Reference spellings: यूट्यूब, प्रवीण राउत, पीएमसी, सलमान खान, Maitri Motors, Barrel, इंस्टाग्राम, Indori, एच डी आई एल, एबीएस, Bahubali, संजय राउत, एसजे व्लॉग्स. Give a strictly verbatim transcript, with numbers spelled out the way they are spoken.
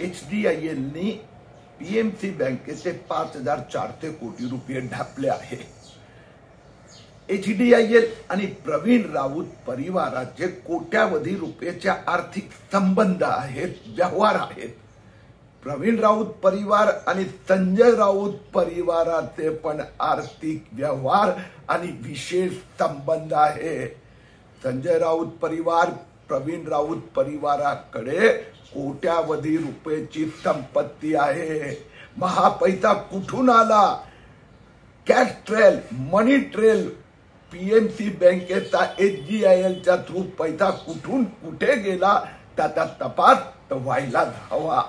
एच डी आई एल ने पीएमसी बँकेचे पाच हजार चारशे कोटी रुपये ढापले आहे। एच डी आई एल आणि प्रवीण राउत परिवाराचे कोट्यावधी रुपयाच्या आर्थिक संबंध आहेत, व्यवहार आहेत। प्रवीण राउत परिवार आणि संजय राउत परिवाराचे पण आर्थिक व्यवहार आणि विशेष संबंध आहे। संजय राउत परिवार प्रवीण राउत परिवाराकडे कोट्यावधी रुपयाची संपत्ती आहे। महापैसा कुठून आला? Cash trail, money trail, पीएमसी बँकेचा एच डी आई एल च्या थ्रू पैसा कुठून कुठे गेला त्याचा तपास व्हायला हवा।